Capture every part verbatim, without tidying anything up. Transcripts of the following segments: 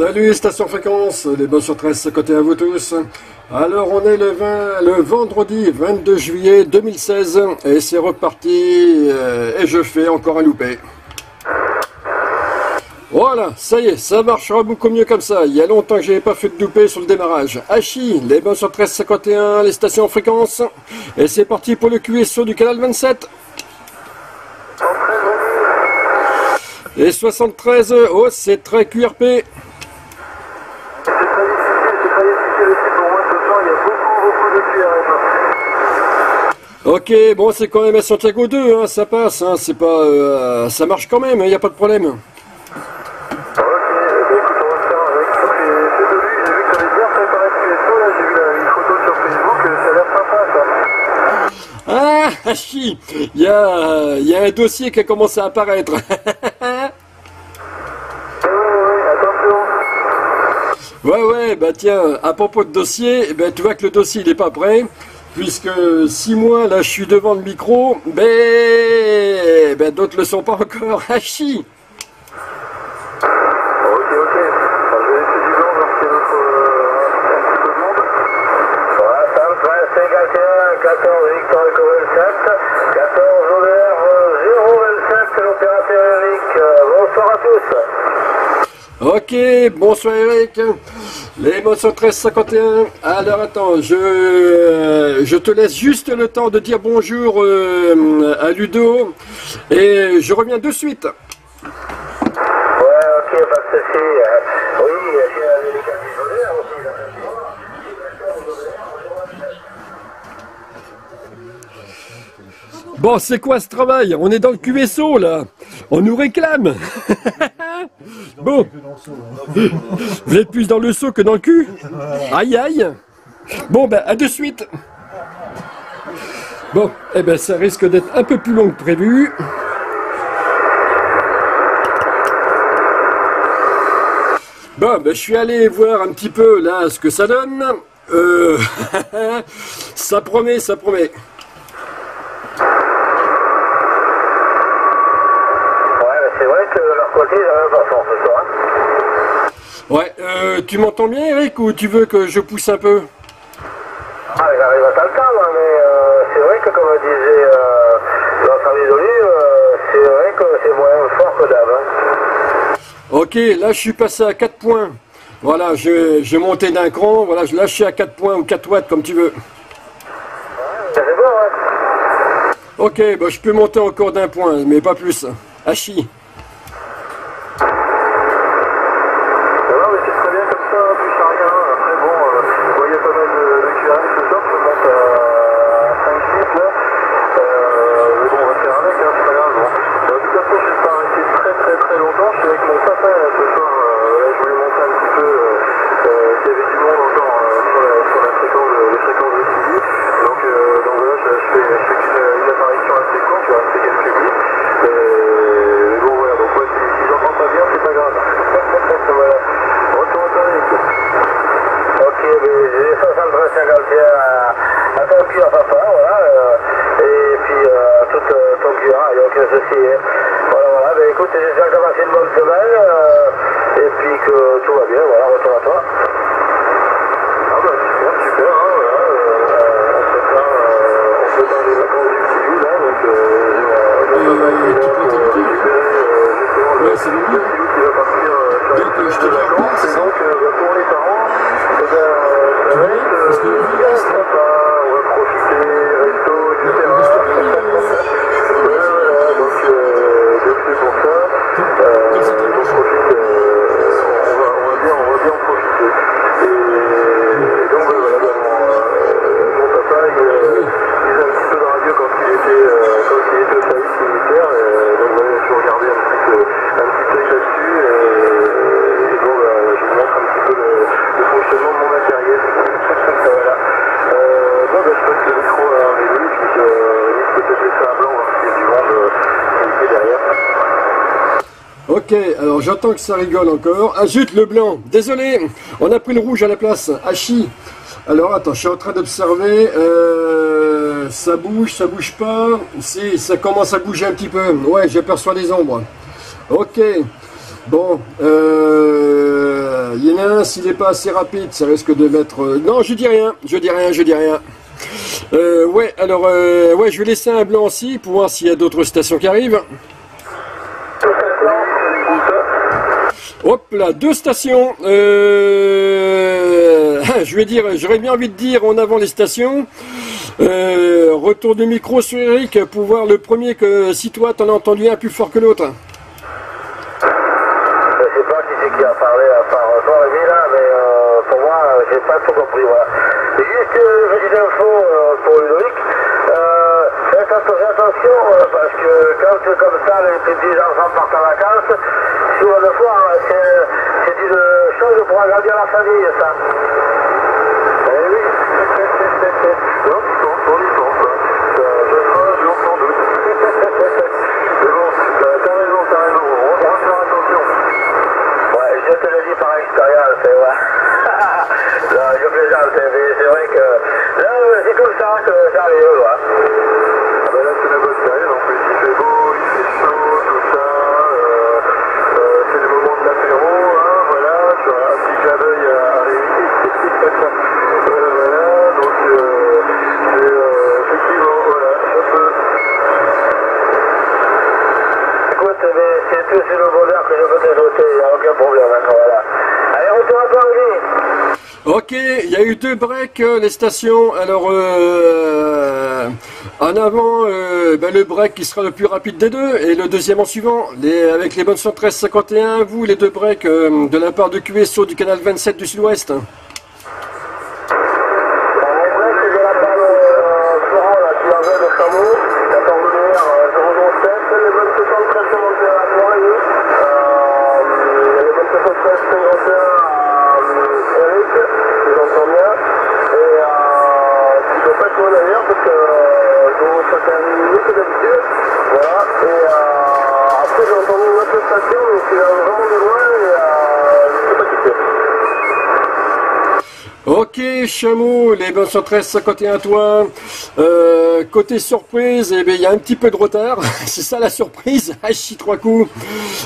Salut Station Fréquence, les bonnes sur treize cinquante et un à vous tous. Alors on est le, vingt, le vendredi vingt-deux juillet deux mille seize et c'est reparti euh, et je fais encore un loupé. Voilà, ça y est, ça marchera beaucoup mieux comme ça. Il y a longtemps que j'avais pas fait de loupé sur le démarrage. Hachi, les bonnes sur treize cinquante et un, les stations Fréquence. Et c'est parti pour le Q S O du canal vingt-sept. Et soixante-treize, oh c'est très Q R P. Ok, bon c'est quand même à Santiago deux, hein, ça passe, hein, c'est pas, euh, ça marche quand même, il n'y a pas de problème. Ah, il y a, il y a un dossier qui a commencé à apparaître. Ouais, ouais, bah tiens, à propos de dossier, bah, tu vois que le dossier il n'est pas prêt, puisque six mois, là, je suis devant le micro, mais bah, d'autres ne le sont pas encore. Ah, chi. Ok, bonsoir Eric, les mots sont treize cinquante et un, alors attends, je, euh, je te laisse juste le temps de dire bonjour euh, à Ludo, et je reviens de suite. Ouais, ok, pas de souci. Oui, j'ai un délicat d'odeur aussi, là, je vois. Bon, c'est quoi ce travail? On est dans le Q S O, là, on nous réclame. Bon, vous êtes plus dans le seau que dans le cul. Aïe aïe. Bon ben à de suite. Bon, eh ben ça risque d'être un peu plus long que prévu. Bon ben je suis allé voir un petit peu là ce que ça donne. Euh, ça promet, ça promet. Ouais, euh, tu m'entends bien Eric ou tu veux que je pousse un peu? Ah, j'arrive à t'entendre, hein, mais euh, c'est vrai que comme disait euh, l'ensemble des olives, euh, c'est vrai que c'est moins fort que d'hab. Hein. Ok, là je suis passé à quatre points. Voilà, je, je montais d'un cran, voilà, je lâchais à quatre points ou quatre watts comme tu veux. Ouais, c'est bon, ouais. Ok, bah, je peux monter encore d'un point, mais pas plus. Hachi. Ok, alors j'attends que ça rigole encore. Ah zut, le blanc, désolé, on a pris le rouge à la place, Hachi. Alors attends, je suis en train d'observer, euh, ça bouge, ça bouge pas, si, ça commence à bouger un petit peu, ouais, j'aperçois des ombres. Ok, bon, euh, Il y en a un, s'il n'est pas assez rapide, ça risque de mettre... Non, je dis rien, je dis rien, je dis rien. Euh, ouais, alors, euh, ouais, je vais laisser un blanc aussi pour voir s'il y a d'autres stations qui arrivent. Hop là, deux stations. Euh... Je vais dire, j'aurais bien envie de dire en avant les stations. Euh, retour du micro sur Eric pour voir le premier que si toi t'en as entendu un plus fort que l'autre. Je sais pas qui c'est qui a parlé à part Jean-Rémy là, mais euh, pour moi j'ai pas tout compris. Voilà. Et juste une petite info euh, pour Ludovic. Euh, faites attention euh, parce que quand c'est comme ça les petits enfants partent en vacances, souvent le soir c'est une chose pour agrandir la famille ça. Eh oui. Non, ils sont, ils sont, ça fera un jour sans doute. Mais bon, t'as raison, t'as raison, on va faire attention. Ouais, je te le dis par expérience, c'est vrai. Non, je plaisante, mais c'est vrai que là, c'est comme ça que ça arrive, quoi. Ah bah là, c'est la bonne période, en plus, il fait beau, il fait chaud, tout ça. Euh, euh, c'est le moment de l'apéro, hein, voilà, sur un petit clin d'œil à Rémi. Voilà, voilà, donc... Euh, c'est tout sur le bonheur que je peux t'ajouter, il n'y a aucun problème, voilà. Allez, retour à Paris. Ok, il y a eu deux breaks, euh, les stations, alors euh, en avant, euh, ben, le break qui sera le plus rapide des deux, et le deuxième en suivant, les, avec les bonnes cent treize cinquante et un, vous, les deux breaks euh, de la part de Q S O du canal vingt-sept du Sud-Ouest. Ok, Chameau, les cent treize cinquante et un toi. Euh, côté surprise, eh bien, il y a un petit peu de retard. C'est ça la surprise. Hachi trois coups.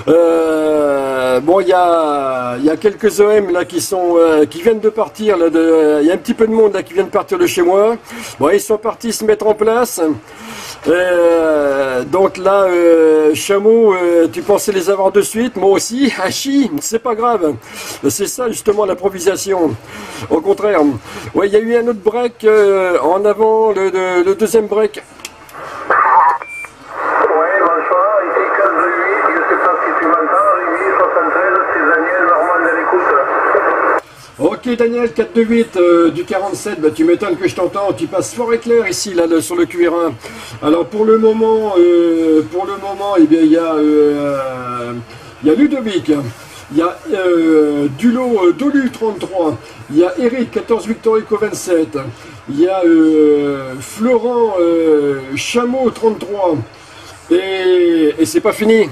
Euh, bon, il y a, il y a quelques O M là qui sont, euh, qui viennent de partir. Là, de, il y a un petit peu de monde là qui vient de partir de chez moi. Bon, ils sont partis se mettre en place. Euh, donc là, euh, Chameau, euh, tu pensais les avoir de suite, moi aussi, Hachi, c'est pas grave, c'est ça justement l'improvisation, au contraire. Ouais, il y a eu un autre break, euh, en avant, le, le, le deuxième break. Ok Daniel, quatre deux huit euh, du quarante-sept, bah, tu m'étonnes que je t'entends, tu passes fort et clair ici là, là sur le Q R un. Alors pour le moment, euh, pour le moment, eh bien il y a, euh, il y a Ludovic, il y a euh, Dulo, euh, Dolu trente-trois, il y a Eric quatorze Victorico vingt-sept, il y a euh, Florent euh, Chameau trente-trois et, et c'est pas fini.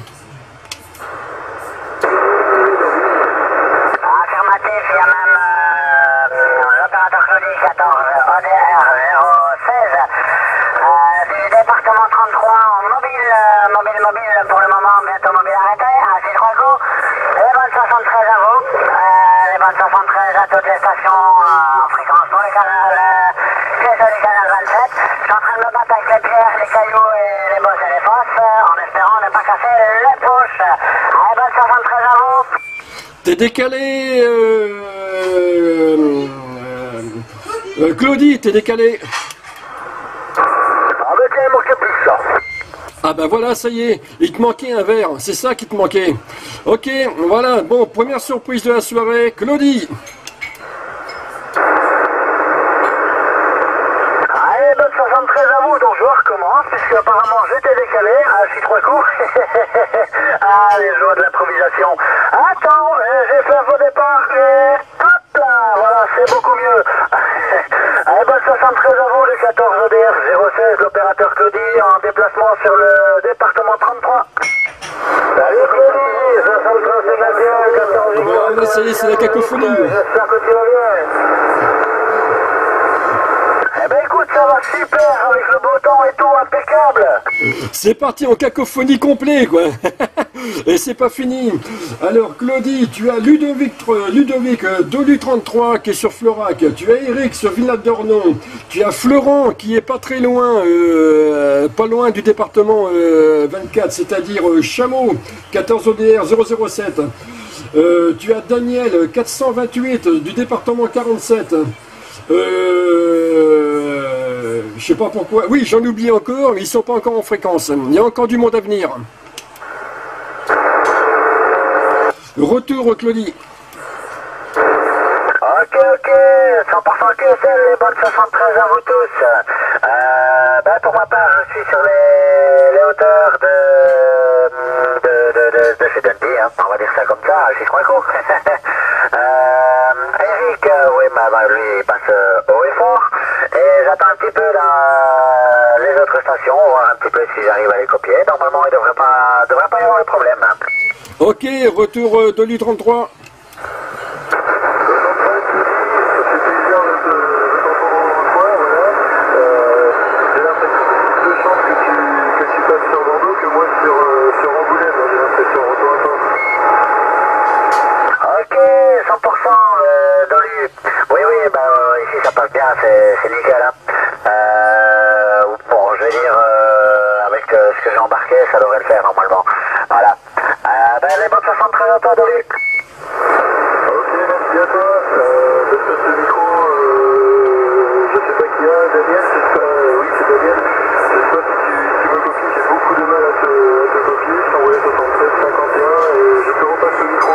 Toutes les stations en fréquence pour les canals, Q S O du canal vingt-sept. Je suis en train de me battre avec les pierres, les cailloux et les bosses et les fosses, en espérant ne pas casser les poches. Allez, bonne soixante-treize à vous. T'es décalé, euh, euh, euh, Claudy, t'es décalé. Ah mais tiens, il manquait plus que ça. Ah ben voilà, ça y est, il te manquait un verre, c'est ça qui te manquait. Ok, voilà, bon, première surprise de la soirée, Claudy. Puisque apparemment j'étais décalé, ah, je suis trois coups. Ah, les joies de l'improvisation. Attends, j'ai fait un faux départ et hop là, voilà, c'est beaucoup mieux. Allez, bonne soixante-treize à vous, le quatorze E D F zéro seize, l'opérateur Claudy en déplacement sur le département trente-trois. Salut Claudy, soixante-treize cinquante et un, quatorze. Bon, ça y est, c'est la cacophonie. J'espère que tu vas bien. Eh ben écoute, ça va super avec le beau temps et tout, impeccable. C'est parti en cacophonie complet, quoi. Et c'est pas fini. Alors Claudy, tu as Ludovic, Ludovic Dolu trente-trois qui est sur Floirac, tu as Eric sur Villard d'Ornon, tu as Florent qui est pas très loin, euh, pas loin du département euh, vingt-quatre, c'est-à-dire euh, Chameau, quatorze O D R zéro zéro sept, euh, tu as Daniel quatre cent vingt-huit du département quarante-sept, euh, je sais pas pourquoi, oui j'en oublie encore, mais ils sont pas encore en fréquence, il y a encore du monde à venir. Retour Claudy. Ok, ok, cent pour cent Q S L, les bonnes soixante-treize à vous tous. Euh, ben pour ma part, je suis sur les, les hauteurs de... de, de, de, de chez Dundee, hein, on va dire ça comme ça, je suis coin court. euh, Eric, euh, oui, bah, bah, lui, il passe euh, haut et fort. Et j'attends un petit peu dans les autres stations, voir un petit peu si j'arrive à les copier. Normalement, il ne devrait pas, devrait pas y avoir de problème. Hein. Ok, retour euh, de l'U trente-trois. C'est nickel, hein. Euh, bon, je vais dire, euh, avec euh, ce que j'ai embarqué, ça devrait le faire normalement. Voilà. Euh, ben, les bonnes soixante-treize à toi, Dolu. Ok, merci à toi. Euh, je passe le micro, euh, je sais pas qui a, Daniel, c'est pas, euh, oui, c'est Daniel. Je sais pas si tu, tu me copies, j'ai beaucoup de mal à te, à te copier. Je t'envoie soixante-sept cinquante et un et je te repasse le micro.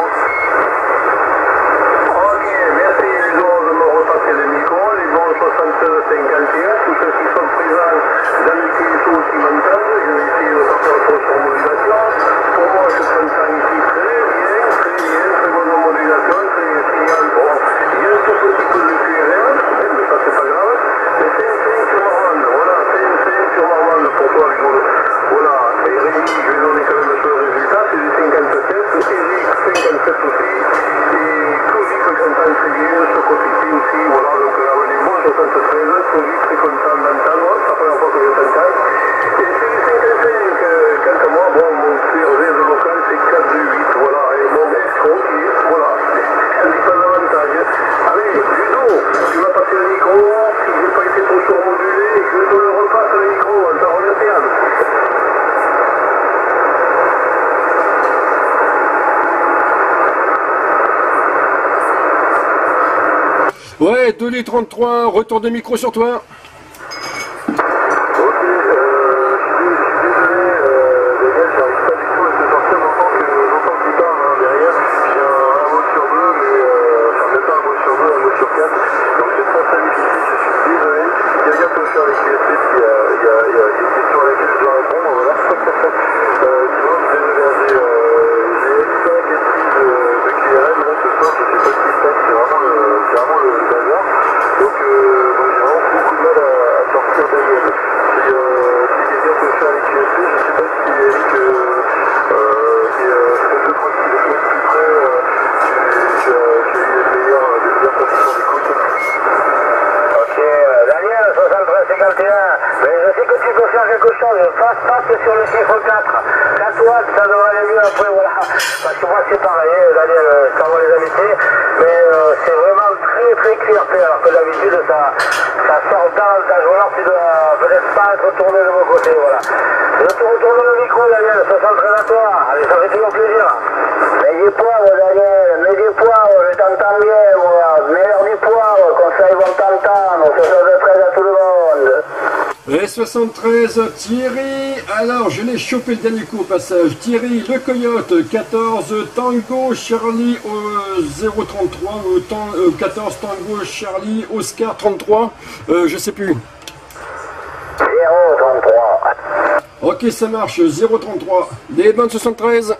Ouais, Dolu trente-trois, retour de micro sur toi. soixante-treize, Thierry, alors je l'ai chopé le dernier coup au passage, Thierry, le Coyote, quatorze Tango Charlie euh, zéro trente-trois, euh, tan, euh, quatorze Tango Charlie Oscar trente-trois, euh, je sais plus. zéro trente-trois. Ok, ça marche, zéro trente-trois, les bonnes soixante-treize.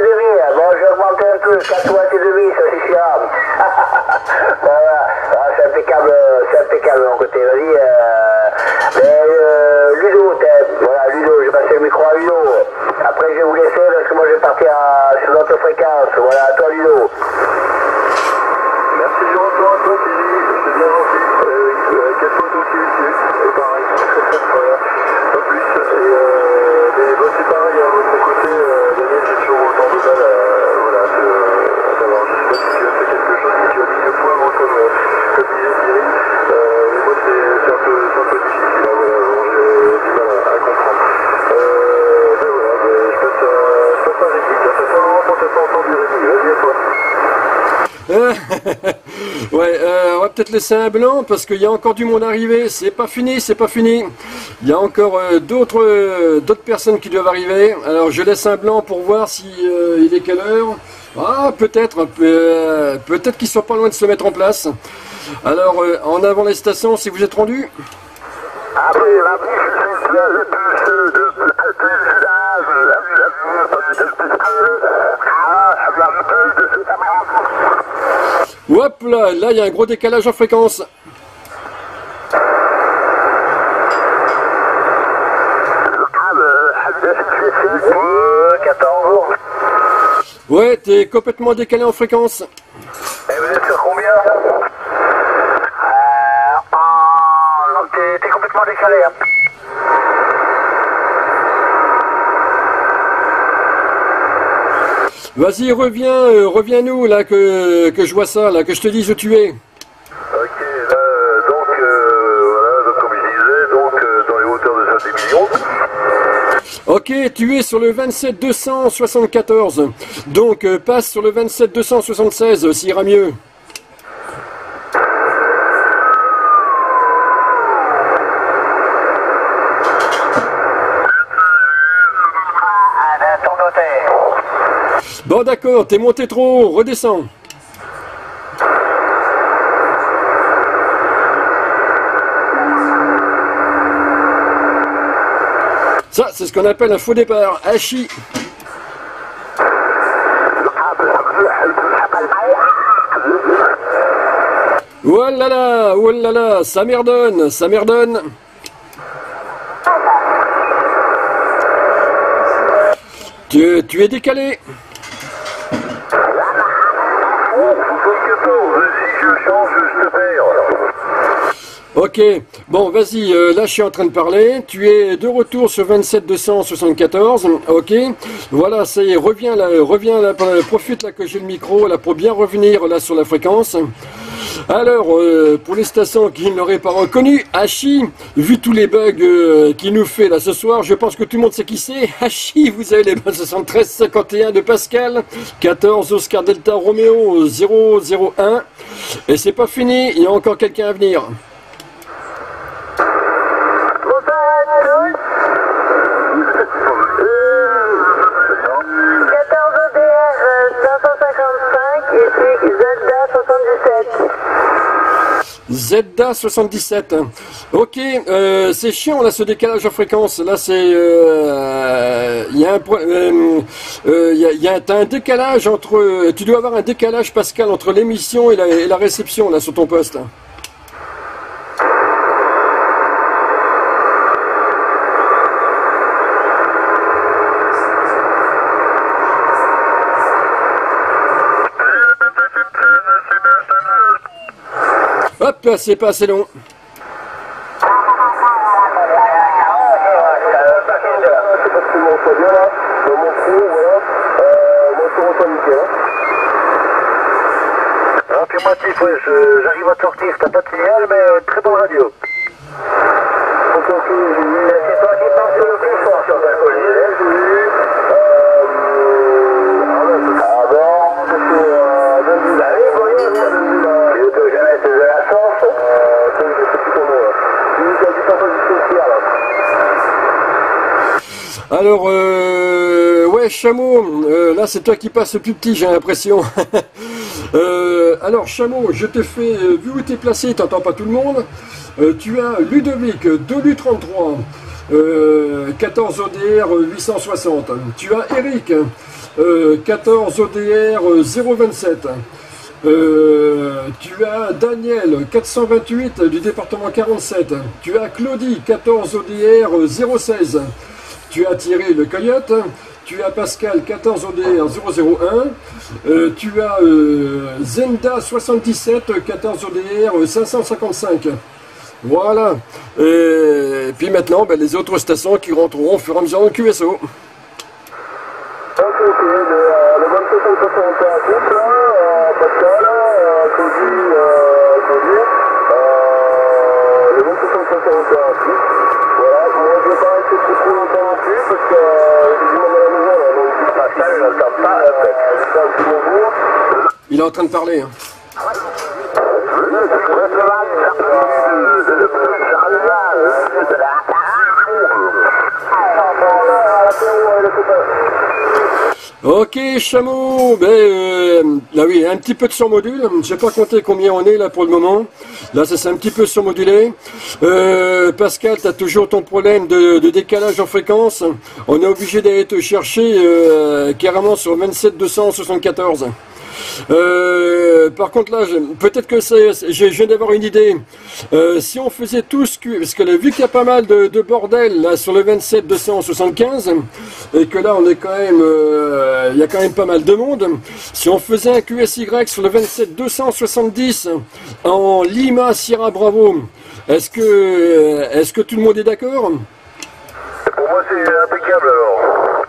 demi. Bon, j'ai augmenté un peu, quatre watts et demi, ça suffira. Voilà, ah, c'est impeccable, c'est impeccable de mon côté. Vas-y, euh, mais euh, Ludo, voilà, Ludo, j'ai passé le micro à Ludo. Après, je vais vous laisser parce que moi, je vais partir à, sur notre fréquence. Voilà, à toi, Ludo. Merci, je retourne à toi, Thierry. C'est bien gentil. Quel pote aussi, c'est pareil. Voilà, pas plus. Et, euh, mais bon, c'est pareil, à votre côté, euh, Daniel, j'ai toujours autant de mal à, voilà, de, à savoir, je sais pas si tu as fait quelque chose qui tu as mis le poivre comme, comme disait Thierry. Euh, mais moi, c'est un, un peu difficile, hein, voilà, bon, j'ai du mal à, à comprendre. Euh, mais voilà, mais je passe à, je passe à Rémi. Ça fait un moment qu'on t'a pas entendu, Rémi. Vas-y, à toi. Ouais, euh, on va peut-être laisser un blanc parce qu'il y a encore du monde arrivé. C'est pas fini, c'est pas fini. Il y a encore euh, d'autres euh, d'autres personnes qui doivent arriver. Alors je laisse un blanc pour voir si euh, il est quelle heure. Ah, peut-être, euh, peut-être qu'ils sont pas loin de se mettre en place. Alors euh, en avant les stations, si vous êtes rendus. Hop là, là il y a un gros décalage en fréquence. Ouais, t'es complètement décalé en fréquence. Et vous êtes sur combien? euh, oh, Donc t'es complètement décalé. Hein. Vas-y, reviens, euh, reviens-nous, là, que, que je vois ça, là, que je te dise où tu es. Ok, là, donc, euh, voilà, donc, comme je disais, donc, euh, dans les hauteurs de Saint-Émilion. Ok, tu es sur le vingt-sept deux cent soixante-quatorze. Donc, euh, passe sur le vingt-sept deux cent soixante-seize, euh, s'il ira mieux. Bon d'accord, t'es monté trop haut, redescends. Ça, c'est ce qu'on appelle un faux départ, hachi. Oh là là, oh là là, ça merdonne, ça merdonne. Tu, tu es décalé. Ok, bon vas-y, euh, là je suis en train de parler, tu es de retour sur vingt-sept deux cent soixante-quatorze, ok, voilà, ça y est, reviens là, reviens là, profite là que j'ai le micro là pour bien revenir là sur la fréquence. Alors, euh, pour les stations qui ne l'auraient pas reconnu, Hachi, vu tous les bugs euh, qu'il nous fait là ce soir, je pense que tout le monde sait qui c'est. Hachi, vous avez les bonnes soixante-treize cinquante et un de Pascal, quatorze Oscar Delta Romeo zéro zéro un. Et c'est pas fini, il y a encore quelqu'un à venir. Zenda soixante-dix-sept. Ok, euh, c'est chiant là ce décalage en fréquence. Là c'est, il euh, y a un, euh, euh, y a, y a, t'as un décalage entre, tu dois avoir un décalage Pascal entre l'émission et la, et la réception là sur ton poste. Hop, c'est pas assez long. Affirmatif, ouais, j'arrive à te sortir, t'as pas de signal, mais très bonne radio. C'est toi qui parles sur le plus fort sur ta colline. Ah bon, alors, euh, ouais, Chameau, euh, là c'est toi qui passes le plus petit, j'ai l'impression. euh, alors, Chameau, je t'ai fait, euh, vu où t'es placé, t'entends pas tout le monde. Euh, tu as Ludovic, Dolu trente-trois, euh, quatorze O D R huit cent soixante. Tu as Eric, euh, quatorze O D R zéro vingt-sept. Euh, tu as Daniel, quatre cent vingt-huit du département quarante-sept. Tu as Claudy, quatorze O D R zéro seize. Tu as Thierry le Coyote. Tu as Pascal, quatorze O D R zéro zéro un. Euh, tu as euh, Zenda, soixante-dix-sept, quatorze O D R cinq cent cinquante-cinq. Voilà. Et puis maintenant, ben, les autres stations qui rentreront au fur et à mesure en Q S O. Il est en train de parler. Hein. Ok, Chameau, ben, euh, là oui, un petit peu de surmodule. Je n'ai pas compté combien on est là pour le moment. Là, ça s'est un petit peu surmodulé. Euh, Pascal, tu as toujours ton problème de, de décalage en fréquence. On est obligé d'aller te chercher euh, carrément sur vingt-sept deux cent soixante-quatorze. Euh, par contre là, peut-être que je viens d'avoir une idée. Euh, si on faisait tout ce que... Parce que là, vu qu'il y a pas mal de, de bordel là, sur le vingt-sept deux cent soixante-quinze, et que là on est quand même... Euh, il y a quand même pas mal de monde. Si on faisait un Q S Y sur le vingt-sept deux cent soixante-dix en Lima Sierra Bravo, est-ce que, est-ce que tout le monde est d'accord? Pour moi c'est impeccable alors.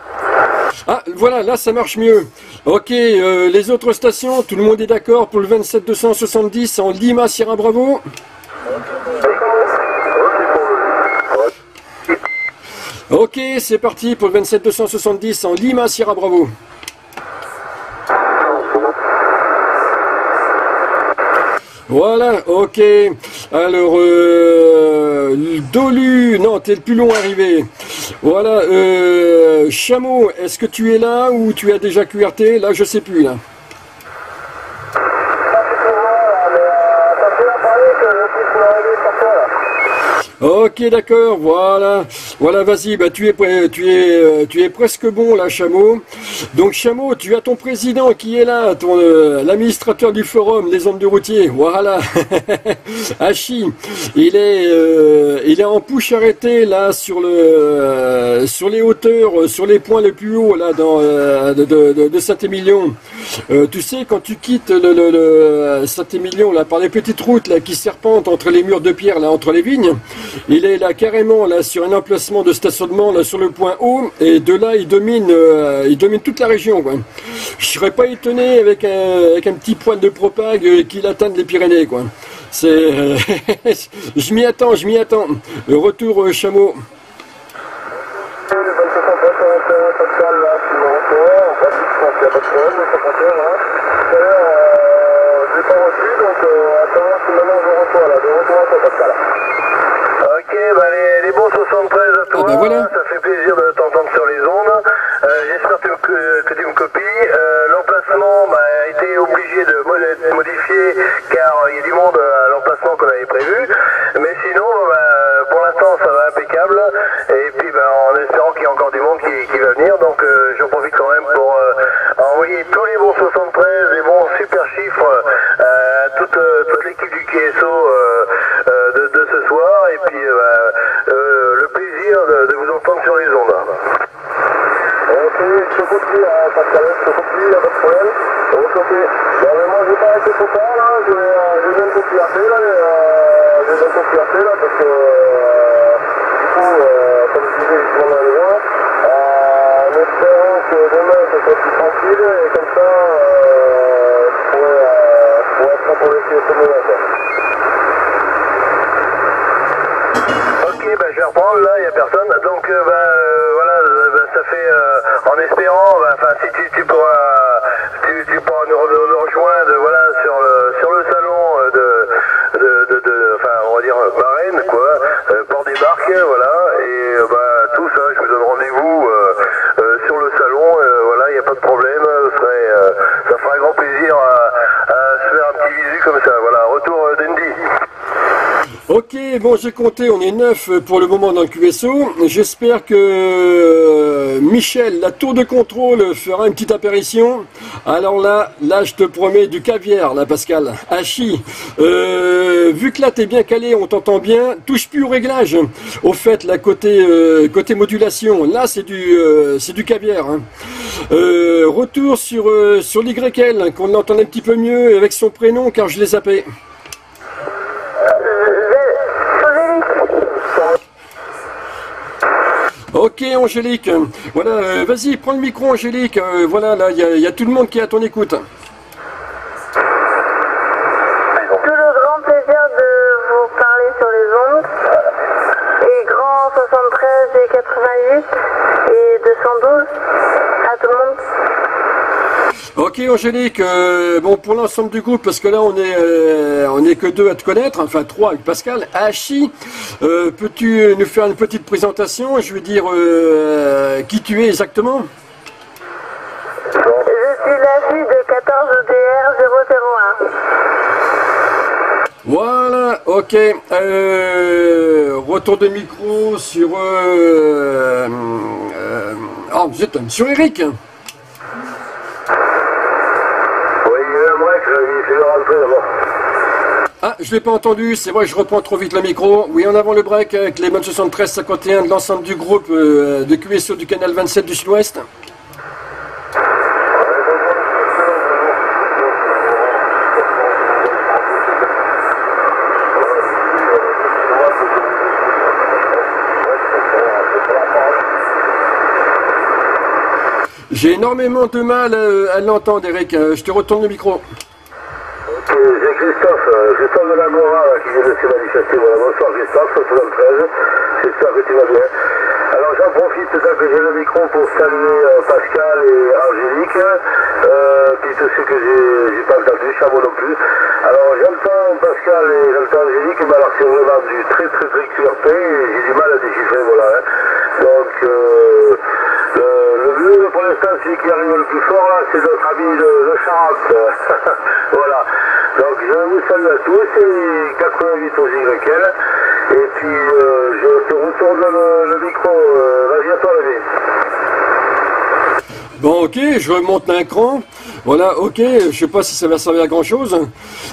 Ah, voilà, là ça marche mieux. Ok, euh, les autres stations, tout le monde est d'accord pour le vingt-sept deux cent soixante-dix en Lima Sierra Bravo? Ok, c'est parti pour le vingt-sept deux cent soixante-dix en Lima Sierra Bravo. Voilà, ok. Alors, euh, Dolu, non, t'es le plus long arrivé. Voilà, euh, Chameau, est-ce que tu es là ou tu as déjà Q R T? Là, je sais plus, là. Ok, d'accord, voilà, voilà, vas-y, bah, tu es, tu es, tu es presque bon là, Chameau. Donc Chameau, tu as ton président qui est là, ton euh, l'administrateur du forum, les hommes de routier, voilà. Hachi, il est, euh, il est en push arrêté là sur le, euh, sur les hauteurs, sur les points les plus hauts là dans euh, de, de, de Saint-Émilion. Euh, tu sais quand tu quittes le, le, le Saint-Émilion là par les petites routes là qui serpentent entre les murs de pierre là entre les vignes. Il est là carrément là sur un emplacement de stationnement là sur le point haut et de là il domine euh, il domine toute la région quoi. Je serais pas étonné avec un, avec un petit poil de propague qu'il atteigne les Pyrénées quoi. C'est euh, je m'y attends, je m'y attends. Le retour euh, Chameau. Bah les, les bons soixante-treize à toi, ah bah voilà. Ça fait plaisir de t'entendre sur les ondes. Euh, J'espère que, que tu me copies. Euh, L'emplacement bah, a été obligé de modifier car il euh, y a du monde à l'emplacement qu'on avait prévu. Mais sinon, bah, pour l'instant, ça va impeccable. Et puis, bah, en espérant qu'il y a encore du monde qui, qui va venir. Donc, euh, j'en profite quand même pour euh, envoyer tous les bons soixante-treize, les bons super chiffres à euh, toute, euh, toute l'équipe du Q S O euh, euh, de, de ce soir. Et puis, euh, de vous entendre sur les ondes. Ok, je continue à Pascal, je continue à votre problème. Ok, moi je vais pas rester trop tard là, je vais bien le Q R T là, je vais bien le Q R T là, parce que du coup, comme je disais, je m'en allais loin. En espérant que demain ça soit plus tranquille et comme ça, je pourrais être pour les Q S O là. Bah, je vais reprendre, là, il n'y a personne. Donc, euh, bah, euh, voilà, bah, ça fait, euh, en espérant, bah, si tu, tu, pourras, tu, tu pourras nous, nous rejoindre voilà, sur, le, sur le salon de, de, de, de on va dire, Marraine, quoi, euh, Port-des-Barques, voilà, et bah, tout ça, je vous donne rendez-vous euh, euh, sur le salon, euh, voilà, il n'y a pas de problème, ça, serait, euh, ça fera un grand plaisir à, à se faire un petit visu comme ça, voilà, retour d'Andy. Ok, Allez, bon, j'ai compté, on est neuf pour le moment dans le Q S O. J'espère que Michel, la tour de contrôle, fera une petite apparition. Alors là, là, je te promets du caviar, là, Pascal. Hachi, euh, vu que là, t'es bien calé, on t'entend bien, touche plus au réglage. Au fait, là, côté, euh, côté modulation, là, c'est du, euh, c'est du caviar. Hein. Euh, retour sur, euh, sur l'Y L, qu'on entend un petit peu mieux avec son prénom, car je l'ai zappé. Ok Angélique, voilà, euh, vas-y, prends le micro Angélique, euh, voilà, là, il y, y a tout le monde qui est à ton écoute. Tout le grand plaisir de vous parler sur les ondes, et grand soixante-treize et quatre-vingt-huit et deux cent douze, à tout le monde. Ok Angélique, euh, bon pour l'ensemble du groupe, parce que là on est euh, on est que deux à te connaître, enfin trois avec Pascal. Hachi, euh, peux-tu nous faire une petite présentation? Je veux dire euh, qui tu es exactement? Je suis la fille de quatorze D R zéro zéro un. Voilà, ok. Euh, retour de micro sur euh, euh, oh, vous êtes sur Eric. Ah, je ne l'ai pas entendu, c'est vrai, je reprends trop vite le micro. Oui, en avant le break avec les modes soixante-treize cinquante et un de l'ensemble du groupe euh, de Q S O du canal vingt-sept du Sud-Ouest. J'ai énormément de mal à l'entendre, Eric. Je te retourne le micro. C'est Christophe, Christophe de la Mora qui vient de se manifester. Voilà, bonsoir Christophe, soixante-treize, j'espère que tu vas bien. Alors j'en profite tant que j'ai le micro pour saluer Pascal et Angélique, euh, puis tous ceux que j'ai pas entendu, Chameau non plus. Alors j'entends Pascal et j'entends Angélique, mais alors c'est vraiment du très très très Q R P et j'ai du mal à déchiffrer, voilà. Hein. Donc euh, le, le mieux pour l'instant, celui qui arrive le plus fort là, c'est notre ami de, de Charente. Voilà. Donc je vous salue à tous, c'est quatre-vingt-huit au Y L, et puis euh, je te retourne le, le micro, euh, vas-y à toi Rémi. Bon ok, je remonte un cran, voilà ok, je sais pas si ça va servir à grand chose,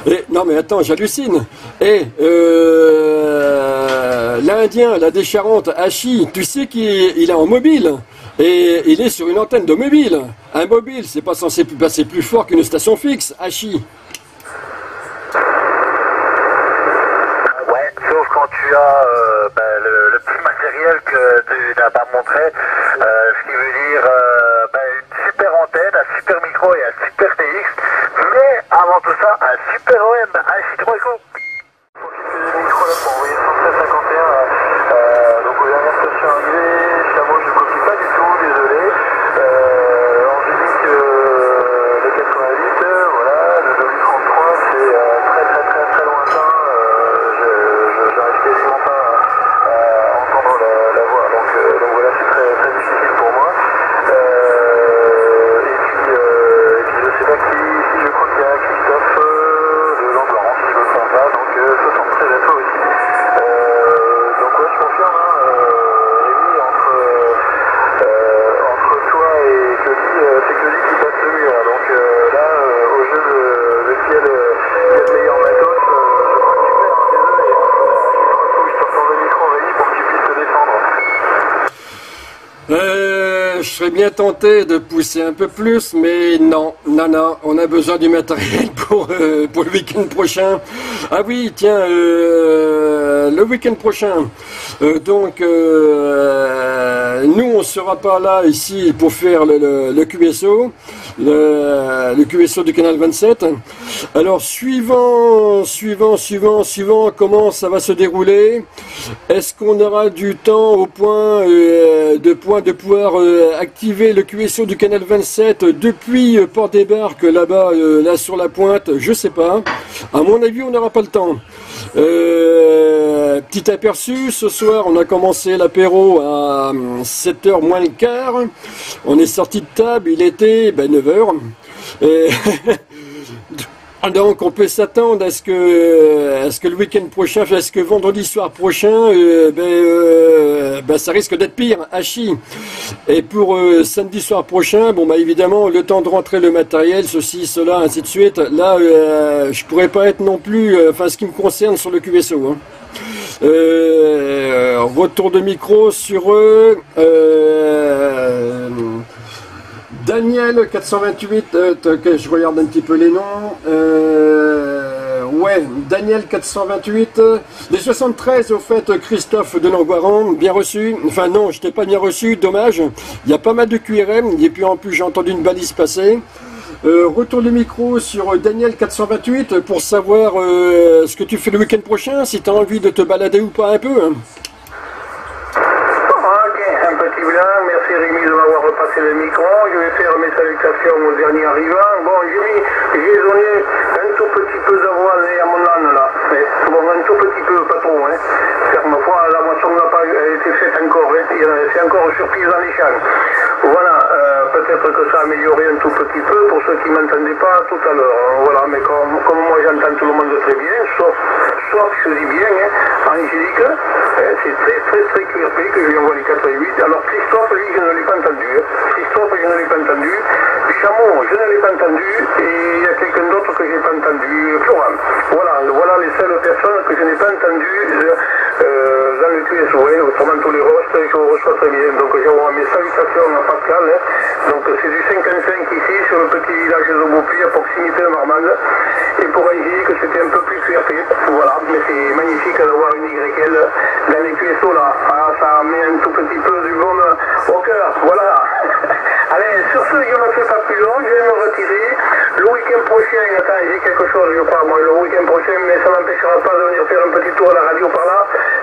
et non mais attends j'hallucine, et euh, l'Indien, la décharente, Hachi, tu sais qu'il il est en mobile, et il est sur une antenne de mobile, un mobile c'est pas censé passer plus fort qu'une station fixe, Hachi. Tu as euh, bah, le, le plus matériel que tu n'as pas montré, euh, ce qui veut dire euh, bah, une super antenne, un super micro et un super T X, mais avant tout ça, un super O M, un citron éco. Je serais bien tenté de pousser un peu plus, mais non, non, non, on a besoin du matériel pour, euh, pour le week-end prochain. Ah oui, tiens, euh, le week-end prochain, euh, donc euh, nous on ne sera pas là ici pour faire le, le, le Q S O, le, le Q S O du canal vingt-sept. Alors suivant, suivant, suivant, suivant, comment ça va se dérouler? Est-ce qu'on aura du temps au point euh, de, point de pouvoir euh, activer le Q S O du canal vingt-sept depuis euh, Port-des-Barques là-bas, euh, là sur la pointe? Je sais pas. À mon avis, on n'aura pas le temps. Euh, petit aperçu, ce soir, on a commencé l'apéro à sept heures moins le quart. On est sorti de table, il était ben, neuf heures. Et Donc on peut s'attendre à ce que, à ce que le week-end prochain, à ce que vendredi soir prochain, euh, ben, euh, ben, ça risque d'être pire, hachis. Et pour euh, samedi soir prochain, bon bah ben, évidemment le temps de rentrer le matériel, ceci, cela, ainsi de suite. Là, euh, je pourrais pas être non plus, enfin euh, ce qui me concerne sur le Q S O. Hein. Euh, retour de micro sur eux. Euh, Daniel quatre cent vingt-huit, euh, okay, je regarde un petit peu les noms. Euh, ouais, Daniel quatre cent vingt-huit. Euh, les soixante-treize, au fait, Christophe de Langoiran, bien reçu. Enfin non, je t'ai pas bien reçu, dommage. Il y a pas mal de Q R M, et puis en plus j'ai entendu une balise passer. Euh, retour de micro sur Daniel quatre cent vingt-huit pour savoir euh, ce que tu fais le week-end prochain, si tu as envie de te balader ou pas un peu. Hein. Le micro, je vais faire mes salutations aux derniers arrivants. Bon, j'ai donné un tout petit peu d'avoine à mon âne là. Mais, bon, un tout petit peu, pas trop. Hein. Car ma foi, la moisson n'a pas été faite encore. Hein. C'est encore surprise dans les champs. Voilà, euh, peut-être que ça a amélioré un tout petit peu pour ceux qui ne m'entendaient pas tout à l'heure. Hein. Voilà, mais comme, comme moi j'entends tout le monde très bien, sauf, sauf je dis bien, hein, Angélique, hein, c'est très très très Q R P que je lui envoie les quatre et huit. Alors Christophe, lui, je ne l'ai pas entendu. Hein. Christophe, je ne l'ai pas entendu. Chameau, je ne l'ai pas entendu. Et il y a quelqu'un d'autre que je n'ai pas entendu. Florent. Voilà, voilà les seules personnes que je n'ai pas entendues euh, dans le Q S O. Autrement, tous les rostes, je vous reçois très bien. Donc, j'envoie mes salutations à Pascal. Hein. Donc, c'est du cinquante-cinq ici, sur le petit village de Beaupli, à proximité de Marmande. Et pour Angélique, que c'était un peu plus Q R P. Voilà, mais c'est magnifique d'avoir une Y L dans les Q S O là. Ah, ça met un tout petit peu du bon au cœur. Voilà. Allez, sur ce, je ne fais pas plus long, je vais me retirer. Le week-end prochain, attends, j'ai quelque chose, je crois, moi, le week-end prochain, mais ça m'empêchera pas de venir faire un petit tour à la radio par là,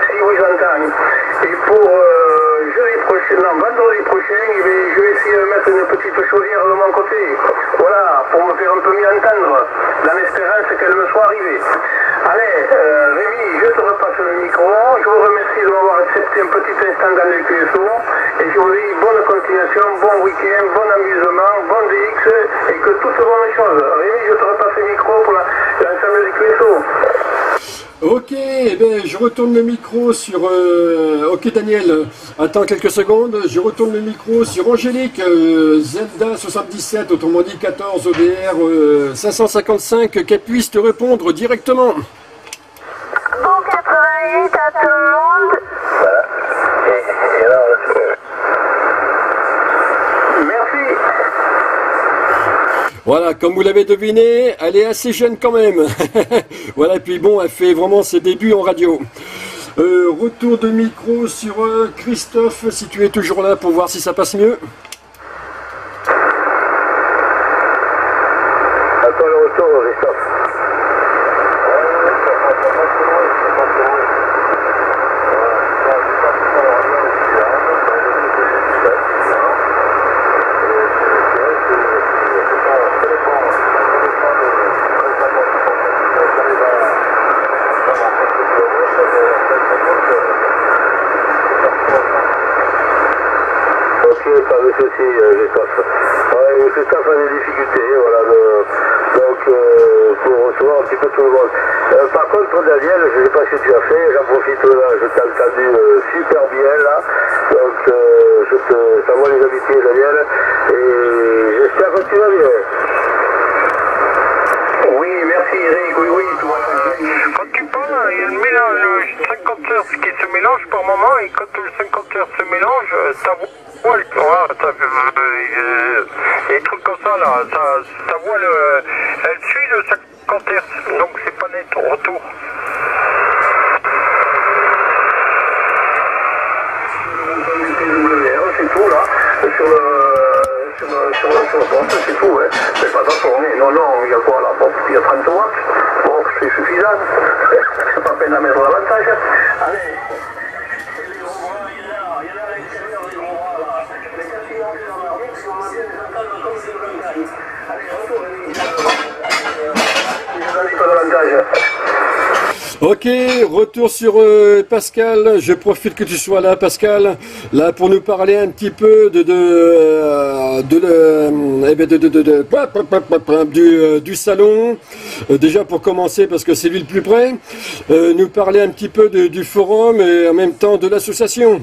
si vous entendez. Et pour euh, jeudi prochain, non, vendredi prochain, je vais, je vais essayer de mettre une petite chaudière de mon côté. Voilà, pour me faire un peu mieux entendre, dans l'espérance qu'elle me soit arrivée. Allez, euh, Rémi, je te repasse le micro, je vous remercie de m'avoir accepté un petit instant dans le Q S O, et je vous dis bonne continuation, bon week-end, bon amusement, bon D X, et que toutes bonnes choses. Rémi, je te repasse le micro pour l'ensemble du Q S O. Ok, eh bien, je retourne le micro sur... Euh, ok Daniel, attends quelques secondes, je retourne le micro sur Angélique, euh, Zenda soixante-dix-sept, autrement dit quatorze O D R euh, cinq cent cinquante-cinq, qu'elle puisse te répondre directement. Bon quatre-vingt-huit à tout le monde. Voilà. Et, et alors, euh... Merci. Voilà, comme vous l'avez deviné, elle est assez jeune quand même. Voilà, et puis bon, elle fait vraiment ses débuts en radio. Euh, retour de micro sur euh, Christophe, si tu es toujours là pour voir si ça passe mieux. Attends le retour, Christophe. Ok, retour sur euh, Pascal. Je profite que tu sois là, Pascal, là pour nous parler un petit peu de de de, de, de, de, de, de du, euh, du salon. Euh, déjà pour commencer, parce que c'est lui le plus près, euh, nous parler un petit peu de, du forum et en même temps de l'association.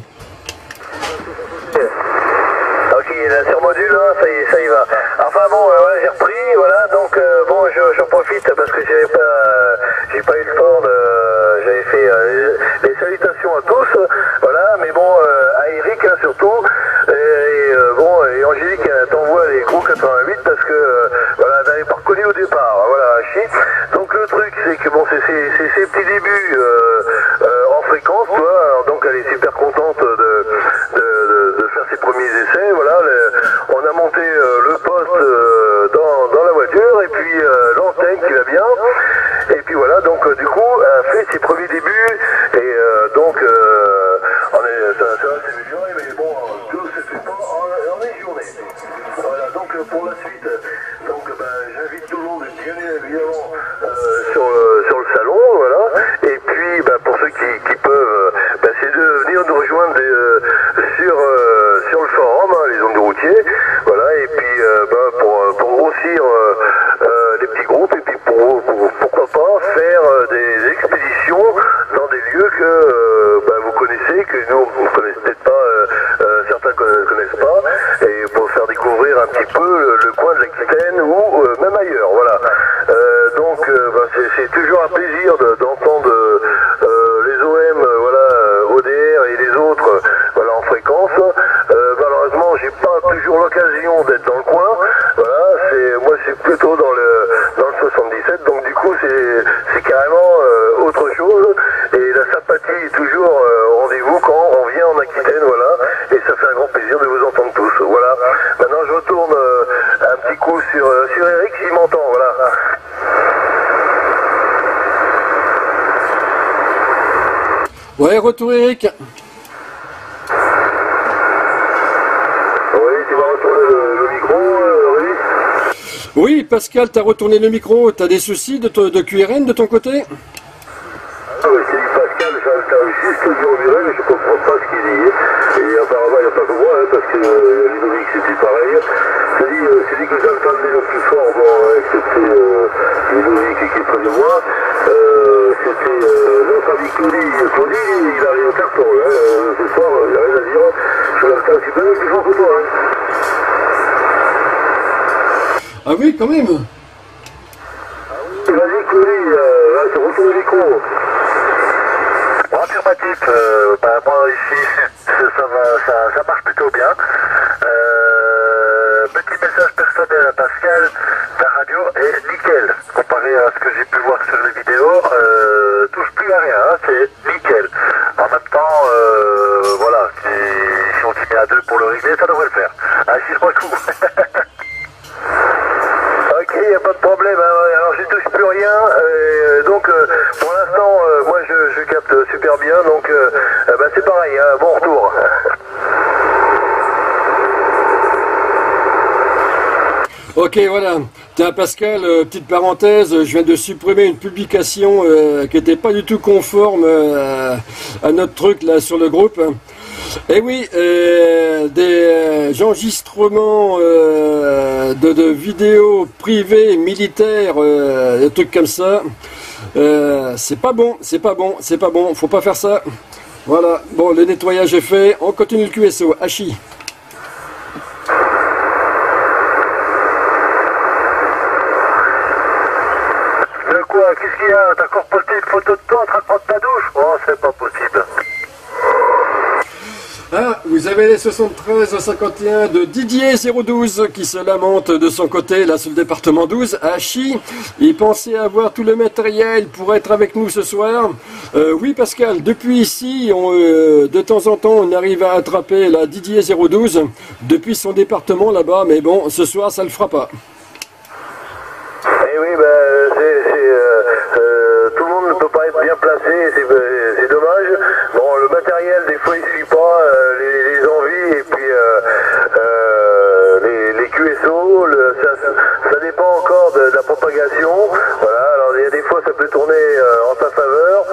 Ok, là, sur module, hein, ça, y, ça y va. Enfin bon, euh, voilà, j'ai repris, voilà, donc euh, bon, j'en profite parce que j'avais pas, euh, j'ai pas eu le temps de, euh, j'avais fait euh, les salutations à tous, euh, voilà, mais bon, euh, à Eric hein, surtout, et, et euh, bon, et Angélique euh, t'envoie les gros quatre-vingt-huit parce que, euh, voilà, t'avais pas reconnu au départ, hein, voilà, shit. Donc le truc, c'est que bon, c'est ses petits débuts euh, euh, en fréquence, tu vois, alors, donc elle est super contente de, de, de, de faire ses premiers essais, voilà, le, on a monté euh, le poste euh, dans, dans la voiture, et puis euh, l'antenne qui va bien, et puis voilà, donc euh, du coup, elle a fait ses premiers débuts, et euh, donc, euh, on est, ça, ça va s'améliorer, mais bon, tout se fait pas en une journée. Voilà, donc pour la suite, donc bah, j'invite tout le monde, évidemment, euh, sur, euh, sur le salon, voilà, et puis bah, pour ceux qui, qui peuvent, bah, c'est de venir nous rejoindre des, euh, sur, euh, sur le forum, hein, les ondes routiers, voilà, et puis euh, bah, pour, pour grossir euh, euh, les petits groupes, et puis pour, pour pourquoi pas faire euh, des expéditions dans des lieux que euh, bah, vous connaissez, que nous on ne connaît peut-être pas, euh, euh, certains ne connaissent pas, et pour faire découvrir un petit peu le, le coin de l'Aquitaine ou euh, même ailleurs, voilà. Euh, donc euh, bah, c'est toujours un plaisir d'entendre de, euh, les O M, euh, voilà, O D R et les autres, euh, voilà, en fréquence. Euh, malheureusement, j'ai pas toujours l'occasion d'être dans le coin. Voilà, c'est moi, c'est plutôt dans le dans le soixante-dix-sept. Donc du coup, c'est c'est carrément euh, autre chose. Et la sympathie est toujours euh, au rendez-vous quand on vient en Aquitaine, voilà. Et ça fait un grand plaisir de vous entendre tous. Voilà. Maintenant, je retourne euh, un petit coup sur euh, sur Eric s'il m'entend. Voilà. Ouais, retour Eric. Oui, tu vas retourner le, le micro, euh, Rémi. Oui, Pascal, t'as retourné le micro. T'as des soucis de, de Q R M de ton côté? Ah oui, c'est du Pascal, j'arrive juste au bureau viré, mais je comprends pas ce qu'il dit. Et apparemment, il n'y a pas que moi, hein, parce que euh, Ludovic, c'était pareil. C'est dit, euh, dit que j'entendais le plus fort, bon, excepté euh, Ludovic qui est près de moi. Euh, c'était euh, notre ami Claudy. Claudy, il arrive au carton, hein. Euh, ce soir, il n'y a rien à dire. Je l'entends super bien plus fort que toi, hein. Ah oui, quand même. Ah oui, vas-y, Claudy, euh, vas-y, retourne le micro. Affirmatif, euh, bah, moi ici ça, ça, va, ça, ça marche plutôt bien. Euh, petit message personnel à Pascal, la radio est nickel. Comparé à ce que j'ai pu voir sur les vidéos, euh, touche plus à rien, hein, c'est nickel. En même temps, euh, voilà, si, si on s'y met à deux pour le régler, ça devrait le faire. Allez, si je vois le coup. Ok, il n'y a pas de problème, hein. Alors j'y touche plus rien, euh, donc euh, pour l'instant, euh, moi je, je capte super bien, donc euh, euh, bah, c'est pareil, hein, bon retour. Ok, voilà. Tiens Pascal, euh, petite parenthèse, je viens de supprimer une publication euh, qui n'était pas du tout conforme euh, à notre truc là sur le groupe. Et oui, euh, des enregistrements euh, de, de vidéos privées, militaires, euh, des trucs comme ça, euh, c'est pas bon, c'est pas bon, c'est pas bon, faut pas faire ça. Voilà, bon, le nettoyage est fait, on continue le Q S O, Hachi. De quoi? Qu'est-ce qu'il y a? T'as encore posté une photo de toi en train de prendre ta douche? Oh, c'est pas possible. Ah, vous avez les soixante-treize cinquante et un de Didier zéro douze qui se lamente de son côté, là sur le département douze, à Chi. Il pensait avoir tout le matériel pour être avec nous ce soir. Euh, oui Pascal, depuis ici, on, euh, de temps en temps, on arrive à attraper la Didier zéro douze depuis son département là-bas, mais bon, ce soir, ça le fera pas. Eh oui, bah, c'est, c'est, euh, euh, tout le monde ne peut pas être bien placé, c'est dommage. Bon, le matériel, des fois, il suit pas. Euh, les, les envies et puis euh, euh, les, les Q S O, le, ça, ça dépend encore de, de la propagation. Voilà, alors il y a des fois ça peut tourner euh, en sa faveur,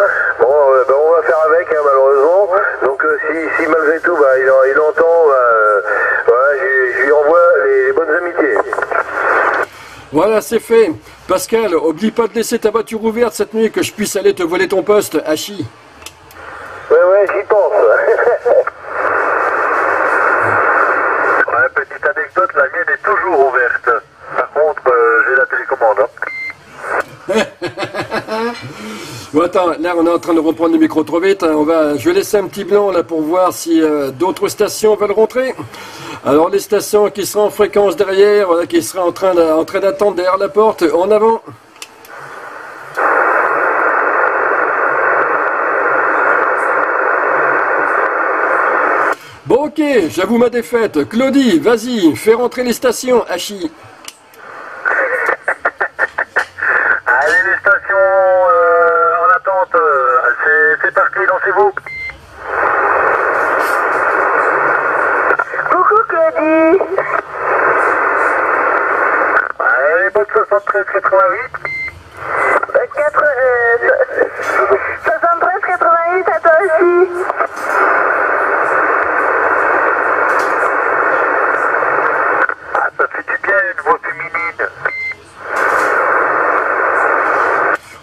Voilà, c'est fait. Pascal, oublie pas de laisser ta voiture ouverte cette nuit, que je puisse aller te voler ton poste, Hachi. Ouais, ouais, j'y pense. Ouais, petite anecdote, la mienne est toujours ouverte. Par contre, euh, j'ai la télécommande. Hein. Bon, attends, là on est en train de reprendre le micro trop vite. Hein. On va, je vais laisser un petit blanc là pour voir si euh, d'autres stations veulent rentrer. Alors les stations qui seront en fréquence derrière, voilà, qui seraient en train d'attendre derrière la porte, en avant. Bon ok, j'avoue ma défaite. Claudy, vas-y, fais rentrer les stations, Hachi. Allez les stations euh, en attente, c'est parti, lancez-vous. Coucou Claudy. Allez, bonne soixante-treize quatre-vingt-huit. soixante-treize quatre-vingt-huit à toi aussi.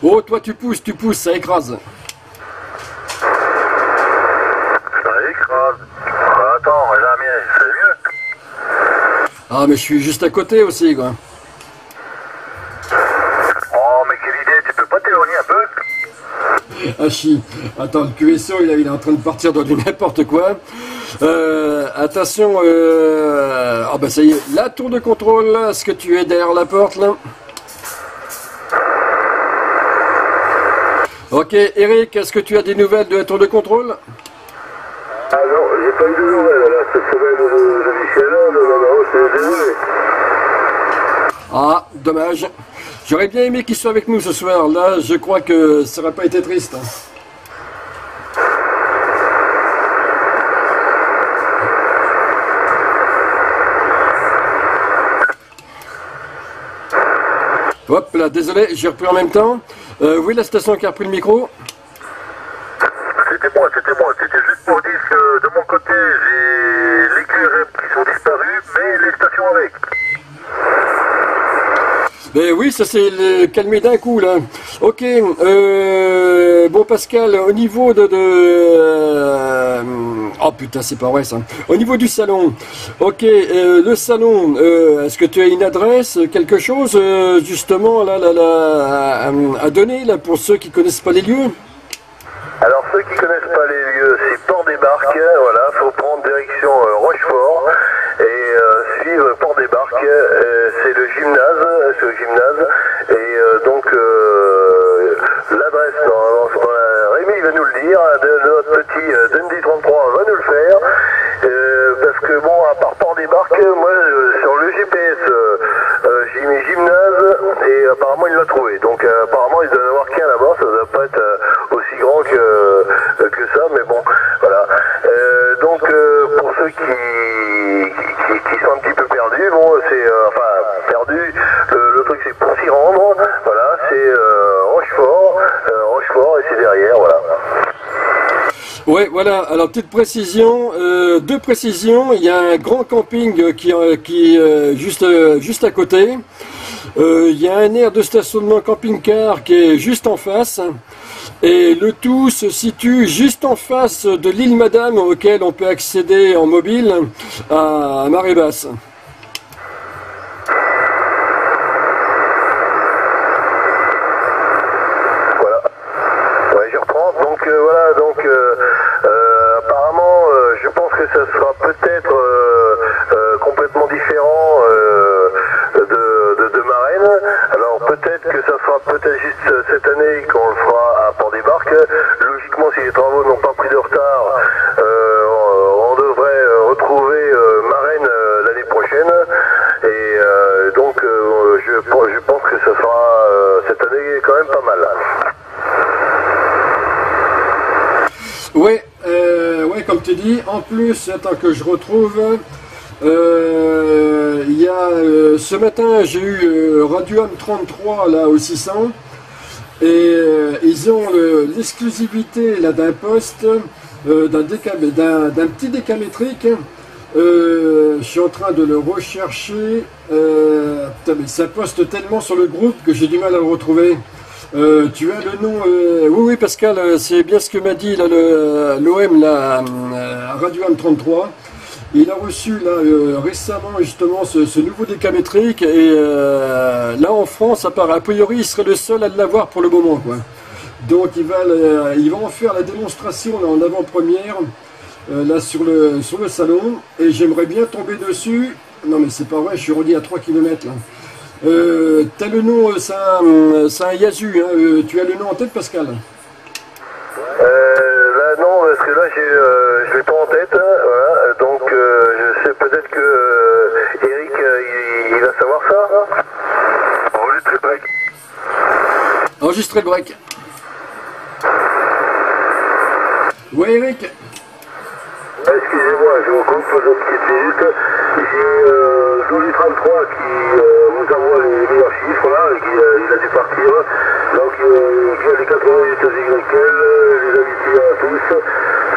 Oh, toi tu pousses, tu pousses, ça écrase. Ça écrase. Attends, la mienne, c'est mieux. Ah, mais je suis juste à côté aussi, quoi. Oh, mais quelle idée, tu peux pas t'éloigner un peu? Ah, chi. Attends, le Q S O, il, il est en train de partir dans du n'importe quoi. Euh, attention, euh... ah, bah ça y est, la tour de contrôle, là, est-ce que tu es derrière la porte, là? Ok, Eric, est-ce que tu as des nouvelles de la tour de contrôle? Ah non, j'ai pas eu de nouvelles, là, cette semaine, je vis chez l'un, non, non, c'est désolé. Ah, dommage. J'aurais bien aimé qu'il soit avec nous ce soir, là, je crois que ça n'aurait pas été triste. Hop là, désolé, j'ai repris en même temps. Euh, oui, la station qui a repris le micro. C'était moi, c'était moi. C'était juste pour dire que de mon côté, j'ai les Q R M qui sont disparus, mais les stations avec. Mais oui, ça s'est calmé d'un coup, là. Ok, euh, bon Pascal, au niveau de... de... Oh putain, c'est pas vrai ça. Au niveau du salon, ok, euh, le salon, euh, est-ce que tu as une adresse, quelque chose, euh, justement, là, là, là, à, à donner, là, pour ceux qui connaissent pas les lieux? Alors, ceux qui connaissent pas les lieux, c'est Port-des-Barques, voilà, faut prendre direction euh, Rochefort, et euh, suivre Port-des-Barques, euh, c'est le gymnase, c'est le gymnase, et euh, donc, euh, l'adresse, Rémi va nous le dire, de, de notre petit euh, Dolu trente-trois va nous le faire, euh, parce que bon, à part Port-des-Barques, moi euh, sur le G P S, euh, euh, j'ai mis gymnase et apparemment il l'a trouvé, donc euh, apparemment il doit en avoir qu'un là-bas, ça ne doit pas être euh, aussi grand que, euh, que ça, mais bon, voilà. Euh, donc euh, pour ceux qui, qui, qui sont un petit peu perdus, bon, c'est, euh, enfin, perdu, le, le truc c'est pour s'y rendre, voilà, c'est euh, Rochefort, euh, Rochefort et c'est derrière, voilà. Ouais, voilà. Alors petite précision, euh, deux précisions. Il y a un grand camping qui euh, qui euh, juste euh, juste à côté. Euh, il y a un aire de stationnement camping-car qui est juste en face. Et le tout se situe juste en face de l'île Madame, auquel on peut accéder en mobile à, à marée basse. Ça sera peut-être euh, euh, complètement différent euh, de, de, de Marraine. Alors peut-être que ça sera peut-être juste euh, cette année qu'on le fera à Port-des-Barques. Logiquement, si les travaux n'ont pas pris de retard, euh, on, on devrait euh, retrouver euh, Marraine euh, l'année prochaine. Et euh, donc, euh, je, je pense que ça sera euh, cette année quand même pas mal. Oui. Comme tu dis, en plus, attends que je retrouve, euh, il y a, euh, ce matin j'ai eu euh, Radio Am trente-trois là au six cents et euh, ils ont l'exclusivité là d'un poste, euh, d'un petit décamétrique Euh, je suis en train de le rechercher. Euh, putain, mais ça poste tellement sur le groupe que j'ai du mal à le retrouver. Euh, tu as le nom... Euh... Oui, oui, Pascal, c'est bien ce que m'a dit l'O M, la euh, Radio Am trente-trois. Il a reçu là, euh, récemment justement ce, ce nouveau décamétrique. Et euh, là, en France, à part, a priori, il serait le seul à l'avoir pour le moment, quoi. Donc, il va, euh, il va en faire la démonstration là, en avant-première, euh, là, sur le, sur le salon. Et j'aimerais bien tomber dessus. Non, mais c'est pas vrai, je suis relié à trois kilomètres, là. Euh, t'as le nom, c'est un, un Yaesu, hein, euh, tu as le nom en tête, Pascal? Euh, là non, parce que là j'ai, euh, je l'ai pas en tête, hein, voilà, donc euh, je sais peut-être que euh, Eric euh, il, il va savoir ça. Hein. Enregistrer le break. Enregistrer le break. Ouais, Eric. Excusez-moi, je vous coupe pour une petite minute. J'ai euh, Dolu trente-trois qui euh, vous envoie les meilleurs chiffres là, et qui, euh, il a dû partir. Donc euh, il y a les quatre-vingt-huit Y L, les invités à tous,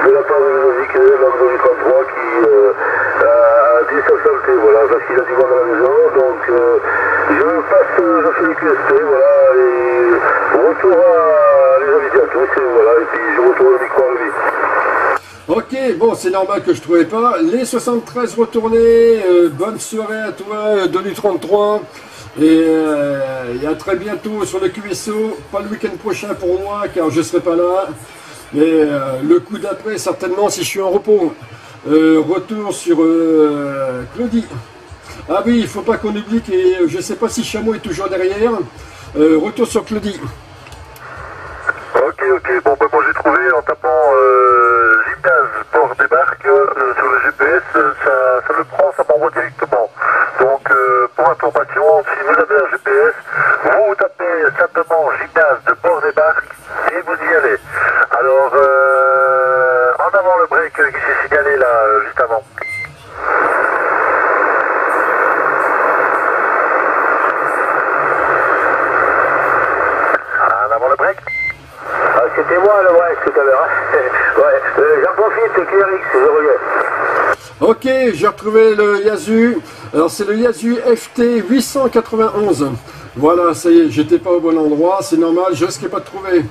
de la part de Ludovic, l'homme Dolu trente-trois qui euh, a dû s'absenter, voilà, parce qu'il a du mal à la maison. Donc euh, je passe, je fais les Q S T, voilà, et retour à les invités à tous, et voilà, et puis je retourne au micro à lui. Ok, bon, c'est normal que je trouvais pas. Les soixante-treize retournés, euh, bonne soirée à toi, Dolu trente-trois. Et, euh, et à très bientôt sur le Q S O. Pas le week-end prochain pour moi, car je serai pas là. Mais euh, le coup d'après, certainement, si je suis en repos. Euh, retour sur euh, Claudy. Ah oui, il faut pas qu'on oublie que je sais pas si Chameau est toujours derrière. Euh, retour sur Claudy. Ok, ok, bon, bah, moi j'ai trouvé en tapant... Euh... Port-des-Barques, euh, sur le G P S, euh, ça, ça le prend, ça m'envoie directement. Donc, euh, pour information, si vous avez un G P S, vous tapez simplement gymnase de Port-des-Barques et vous y allez. Alors, euh, en avant le break euh, qui s'est signalé là, euh, juste avant. En avant le break. Ah, c'était moi le break tout à l'heure. Ouais, euh, j'en profite, c'est Eric, c'est heureux. Ok, j'ai retrouvé le Yaesu. Alors c'est le Yaesu F T huit cent quatre-vingt-onze. Voilà, ça y est, j'étais pas au bon endroit, c'est normal, je risquais pas de trouver.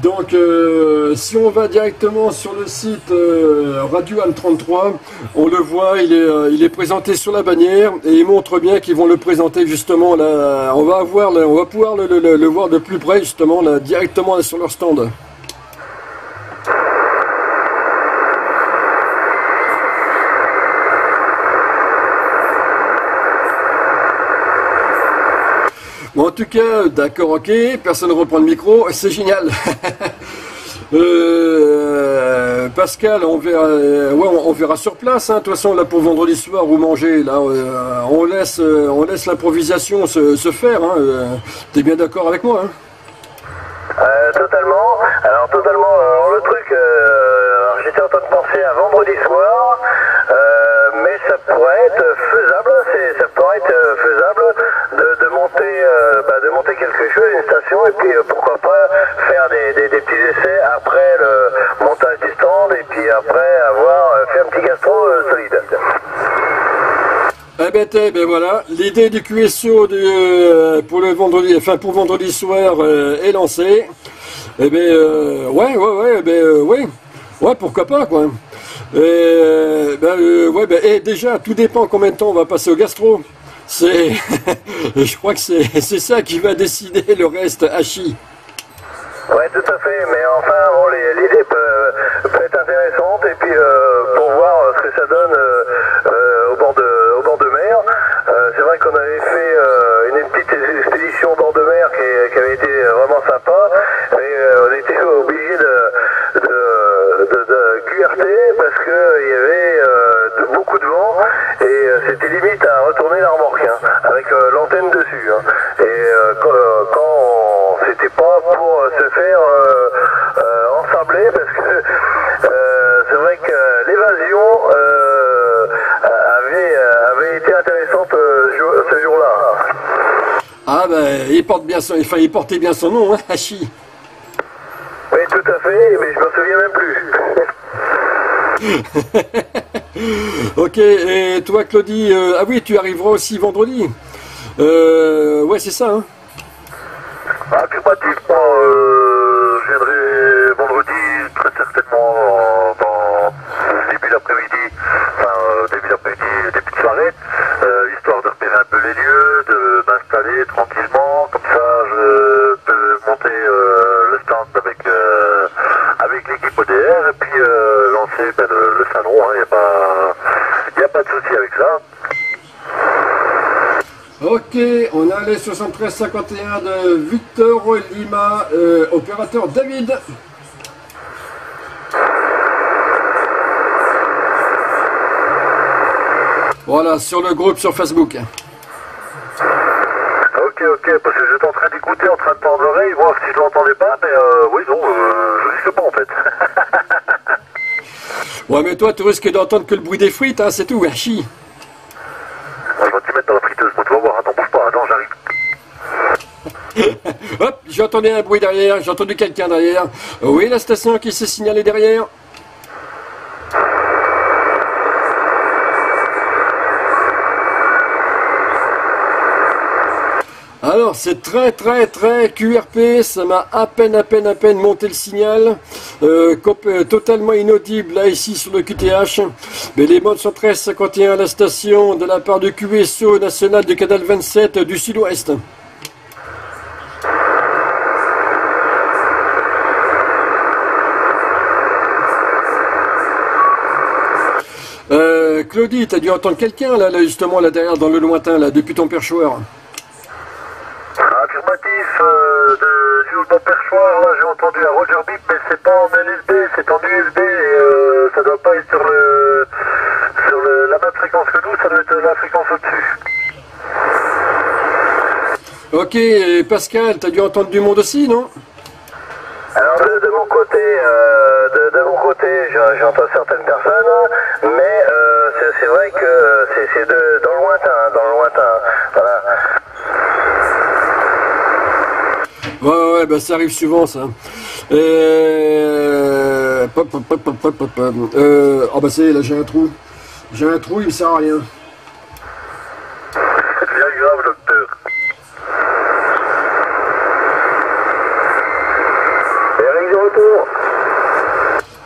Donc euh, si on va directement sur le site euh, Radio Am trente-trois, on le voit, il est, euh, il est présenté sur la bannière et il montre bien qu'ils vont le présenter justement là. On va avoir, là, on va pouvoir le, le, le voir de plus près justement là, directement là, sur leur stand. Bon, en tout cas, d'accord, ok, personne ne reprend le micro, c'est génial. euh, Pascal, on verra, ouais, on, on verra sur place, hein, de toute façon, là, pour vendredi soir, ou manger, là, euh, on laisse, euh, on laisse l'improvisation se, se faire, hein, euh, t'es bien d'accord avec moi, hein? euh, Totalement, alors totalement, euh, le truc, euh, j'étais en train de penser à vendredi soir, euh, mais ça pourrait être faisable, ça pourrait être faisable, De, de, monter, euh, bah, de monter quelque chose, une station, et puis euh, pourquoi pas faire des, des, des petits essais après le montage du stand, et puis après avoir euh, fait un petit gastro euh, solide. Eh ben, eh ben voilà, l'idée du Q S O de, euh, pour, le vendredi, enfin, pour vendredi soir euh, est lancée. Eh ben euh, ouais, ouais, ouais, eh ben, euh, ouais, ouais, pourquoi pas, quoi. Et, euh, ben, euh, ouais, ben, et déjà, tout dépend combien de temps on va passer au gastro. C'est, je crois que c'est ça qui va décider le reste, Hachi. Ouais, tout à fait, mais enfin, bon, l'idée peut, peut être intéressante, et puis euh, pour voir ce que ça donne euh, euh, au, bord de, au bord de mer. Euh, c'est vrai qu'on avait fait euh, une petite expédition au bord de mer qui, qui avait été vraiment sympa, mais euh, on était obligé de, de, de, de Q R T parce qu'il y avait euh, de, beaucoup de vent, et c'était limite à retourner la remorque, hein, avec euh, l'antenne dessus, hein. Et euh, quand, euh, quand c'était pas pour euh, se faire euh, euh, ensabler, parce que euh, c'est vrai que euh, l'évasion euh, avait, euh, avait été intéressante euh, jour, ce jour-là, hein. Ah ben, il porte bien son, enfin, il portait bien son nom, hein, Hachi. Oui, tout à fait, mais je m'en souviens même plus. Ok, et toi Claudy, euh, ah oui, tu arriveras aussi vendredi. Euh, ouais, c'est ça, hein. Ah, pratiquement, euh, je viendrai vendredi, très certainement, dans début d'après-midi, enfin, euh, début d'après-midi, début de soirée, euh, histoire de repérer un peu les lieux, de m'installer tranquillement, comme ça, je peux monter euh, le stand avec, euh, avec l'équipe O D R, et puis euh, lancer ben, le, le salon, il hein, n'y a pas, y a pas de souci avec ça. Ok, on a les soixante-treize cinquante et un de Victor Lima, euh, opérateur David. Voilà, sur le groupe, sur Facebook. Ok, ok, parce que j'étais en train d'écouter, en train de tendre l'oreille, voir si je l'entendais pas, mais euh, oui, non, euh, je risque pas en fait. Ouais, mais toi, tu risques d'entendre que le bruit des frites, hein, c'est tout, hein, chi. Hop, j'ai entendu un bruit derrière, j'ai entendu quelqu'un derrière. Oui, la station qui s'est signalée derrière. Alors, c'est très très très Q R P, ça m'a à peine à peine à peine monté le signal. Euh, totalement inaudible là ici sur le Q T H. Mais les modes sont treize cinquante et un à la station de la part du Q S O national du canal vingt-sept du sud-ouest. Claudy, t'as dû entendre quelqu'un là, là, justement, là derrière, dans le lointain, là, depuis ton perchoir. Affirmatif, euh, de, de mon perchoir, là, j'ai entendu un Roger Bip, mais c'est pas en L S B, c'est en U S B, et euh, ça doit pas être sur, le, sur le, la même fréquence que nous, ça doit être la fréquence au-dessus. Ok, et Pascal, t'as dû entendre du monde aussi, non? Alors, de, de mon côté, euh, de, de mon côté, j'entends certaines personnes, mais... Euh, c'est vrai que c'est dans le lointain, dans le lointain, voilà. Ouais, ouais, ben ça arrive souvent, ça. Euh... Pop, pop, pop, pop, pop, pop. Euh... Oh, bah ben, c'est là, j'ai un trou. J'ai un trou, il me sert à rien. C'est bien grave, docteur. Eric, de retour.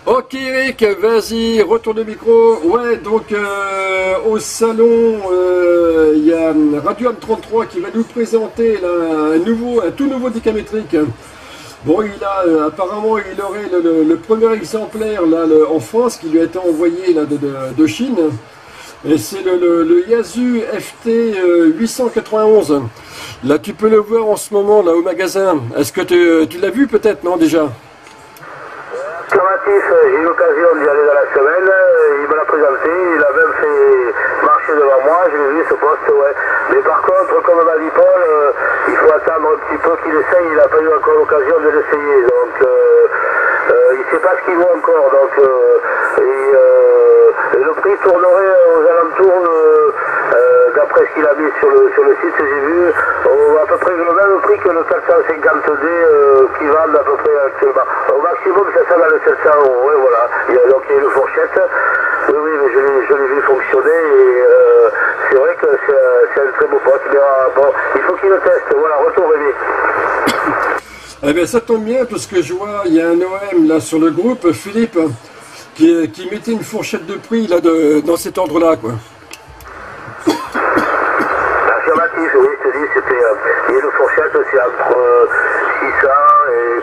Ok Eric, vas-y, retourne le micro. Ouais, donc euh, au salon, euh, il y a Radio Am trente-trois qui va nous présenter là, un, nouveau, un tout nouveau décamétrique. Bon, il a euh, apparemment, il aurait le, le, le premier exemplaire là, le, en France qui lui a été envoyé là, de, de, de Chine. Et c'est le, le, le Yaesu F T huit cent quatre-vingt-onze. Là, tu peux le voir en ce moment là au magasin. Est-ce que tu, tu l'as vu peut-être, non déjà? J'ai eu l'occasion d'y aller dans la semaine, il me l'a présenté, il a même fait marcher devant moi, j'ai vu ce poste, ouais. Mais par contre, comme m'a dit Paul, euh, il faut attendre un petit peu qu'il essaye, il n'a pas eu encore l'occasion de l'essayer, donc euh, euh, il ne sait pas ce qu'il vaut encore, donc euh, et, euh, et le prix tournerait aux alentours, euh, euh, d'après ce qu'il a mis sur le, sur le site, j'ai vu, euh, à peu près le même prix que le quatre cent cinquante D euh, qui valent à peu près actuellement. Au maximum, ça sera le sept cents euros, ouais, voilà. Il y a, donc il y a une fourchette. Oui, oui, mais je l'ai vu fonctionner et euh, c'est vrai que c'est un très beau pote. Mais ah, bon, il faut qu'il le teste. Voilà, retour Rémi. Eh bien, ça tombe bien parce que je vois, il y a un O M là sur le groupe, Philippe, qui, qui mettait une fourchette de prix là de, dans cet ordre-là, quoi. Affirmatif, oui, je te dis, c'était. Il y a une fourchette, c'est entre euh, six cents et.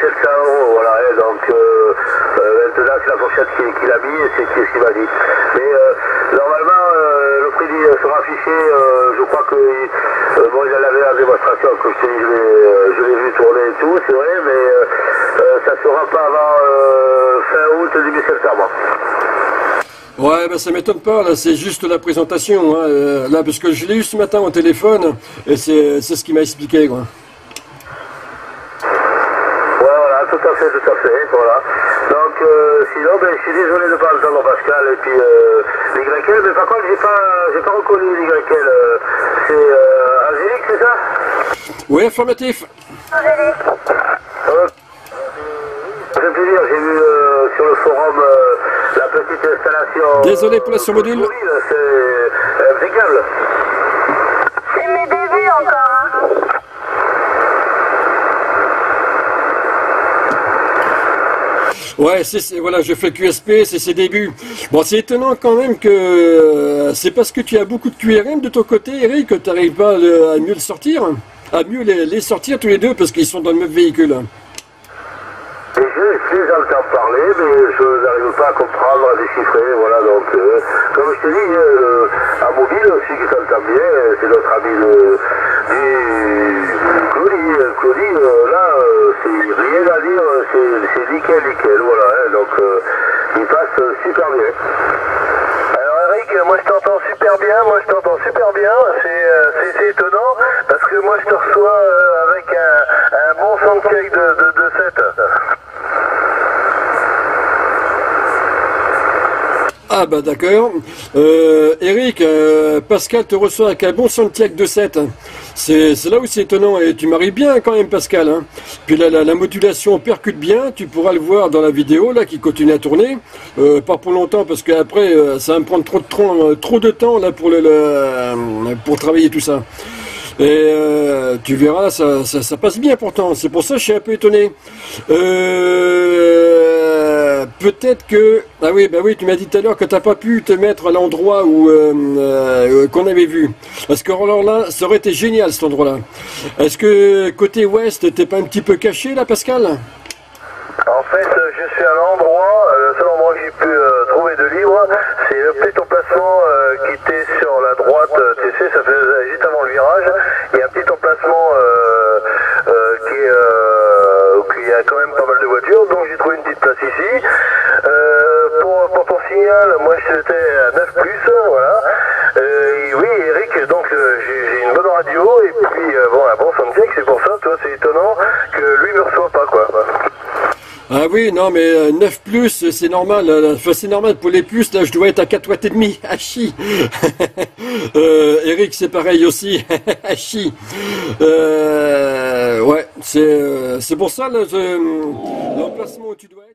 sept cents euros, voilà, et donc euh, euh, maintenant c'est la fourchette qu'il qui a mis et c'est ce qu'il m'a dit. Mais euh, normalement, euh, le prix sera affiché, euh, je crois que euh, bon, il en avait la démonstration, que je l'ai euh, vu tourner et tout, c'est vrai, mais euh, euh, ça ne sera pas avant euh, fin août, début septembre. Ouais, ben ça m'étonne pas, là, c'est juste la présentation, hein, euh, là, parce que je l'ai eu ce matin au téléphone et c'est ce qu'il m'a expliqué, quoi. Tout à fait, tout à fait, voilà. Donc, euh, sinon, ben, je suis désolé de ne pas entendre Pascal et puis euh, l'Y L, mais par contre, j'ai pas, j'ai pas reconnu l'Y L. Euh, c'est euh, Angélique, c'est ça? Oui, affirmatif. Angélique. Euh, ça fait plaisir, j'ai vu euh, sur le forum euh, la petite l'installation. Désolé pour la surmodule. C'est impeccable. C'est mes débuts encore. Hein. Ouais, c'est voilà, je fais Q S P, c'est ses débuts. Bon, c'est étonnant quand même que euh, c'est parce que tu as beaucoup de Q R M de ton côté, Eric, que tu n'arrives pas le, à mieux le sortir, à mieux les, les sortir tous les deux parce qu'ils sont dans le même véhicule. J'ai essayé d'entendre parler, mais je n'arrive pas à comprendre, à déchiffrer, voilà, donc, euh, comme je te dis, euh, à mobile aussi, qui s'entend bien, c'est notre ami de, du Claudy, Claudy, euh, là, euh, c'est rien à dire, c'est nickel, nickel, voilà, hein, donc, euh, il passe super bien. Alors Eric, moi je t'entends super bien, moi je t'entends super bien, c'est euh, étonnant, parce que moi je te reçois euh, avec un, un bon soundcheck de, de, de sept. Ah bah d'accord. Euh, Eric, euh, Pascal te reçoit avec un bon soundcheck de sept. C'est là où c'est étonnant. Et tu maries bien quand même, Pascal. Hein. Puis la, la, la modulation percute bien. Tu pourras le voir dans la vidéo là qui continue à tourner. Euh, pas pour longtemps parce qu'après euh, ça va me prendre trop de, trop, trop de temps là pour, le, le, pour travailler tout ça. Et euh, tu verras, ça, ça, ça passe bien pourtant. C'est pour ça que je suis un peu étonné. Euh, peut-être que... Ah oui, bah oui, tu m'as dit tout à l'heure que tu n'as pas pu te mettre à l'endroit où euh, euh, qu'on avait vu. Parce que alors là, ça aurait été génial cet endroit-là. Est-ce que côté ouest, t'es pas un petit peu caché là, Pascal? En fait, je suis à l'endroit, le seul endroit que j'ai pu euh, trouver de libre, c'est le petit emplacement euh, qui était sur la droite, tu sais, ça faisait juste avant le virage. Il y a un petit emplacement euh, euh, qui est, euh, qui a quand même pas mal de voitures, donc j'ai trouvé une petite place ici. Euh, pour, pour ton signal, moi j'étais à neuf plus, voilà. Euh, et oui, Eric, donc euh, j'ai une bonne radio, et puis euh, bon, un bon soundcheck, c'est pour ça, tu vois, c'est étonnant que lui ne me reçoit pas, quoi. Ah oui, non, mais neuf plus, c'est normal. Enfin, c'est normal pour les puces. Là, je dois être à quatre watts et demi. Ah, chi. euh, Eric, c'est pareil aussi. Ah, chi. Euh, ouais, c'est pour ça, l'emplacement où tu dois être.